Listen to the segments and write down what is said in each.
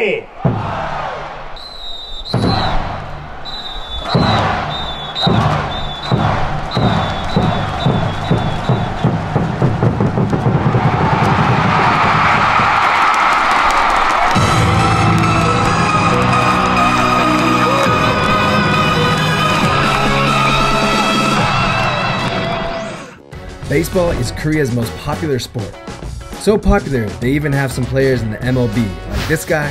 Hey! Baseball is Korea's most popular sport. So popular, they even have some players in the MLB, like this guy,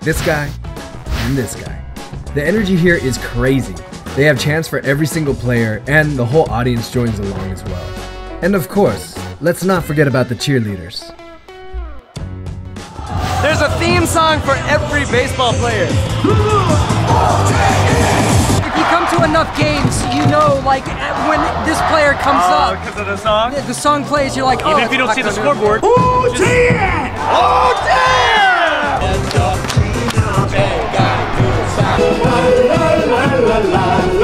and this guy. The energy here is crazy. They have chants for every single player, and the whole audience joins along as well. And of course, let's not forget about the cheerleaders. There's a theme song for every baseball player. If you come to enough games, you know, like, when this player comes up. Because of the song? The song plays, you're like, oh. Even if you don't see the scoreboard. Oh, just... damn! Oh, damn!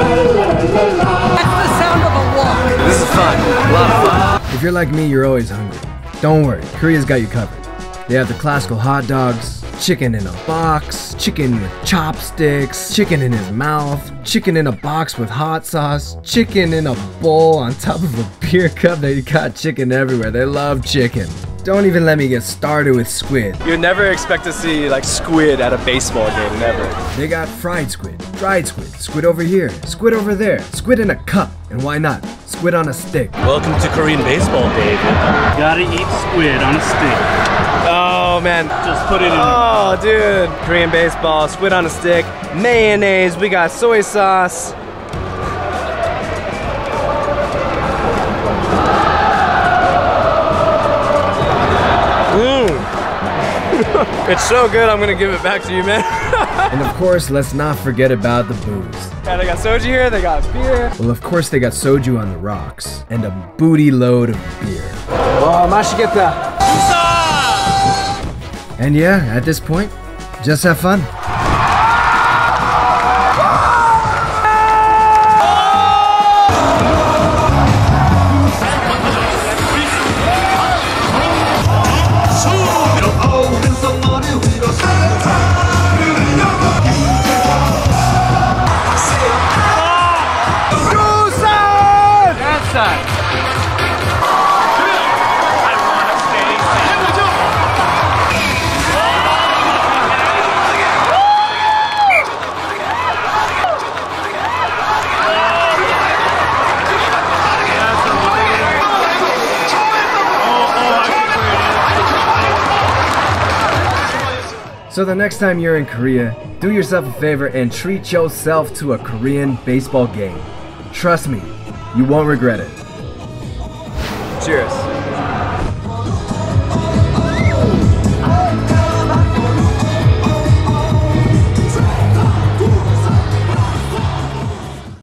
That's the sound of a walk. This is fun. A lot of fun. If you're like me, you're always hungry. Don't worry, Korea's got you covered. They have the classical hot dogs, chicken in a box, chicken with chopsticks, chicken in his mouth, chicken in a box with hot sauce, chicken in a bowl on top of a beer cup. They got chicken everywhere. They love chicken. Don't even let me get started with squid. You'd never expect to see like squid at a baseball game, never. They got fried squid, dried squid, squid over here, squid over there, squid in a cup, and why not? Squid on a stick. Welcome to Korean baseball, David. Gotta eat squid on a stick. Oh man, just put it in. Oh dude, Korean baseball, squid on a stick, mayonnaise, we got soy sauce. Mmm. It's so good, I'm gonna give it back to you, man. And of course, let's not forget about the booze. Yeah, they got soju here, they got beer. Well, of course they got soju on the rocks, and a booty load of beer. Oh, 맛있겠다. And yeah, at this point, just have fun. So the next time you're in Korea, do yourself a favor and treat yourself to a Korean baseball game. Trust me, you won't regret it. Cheers.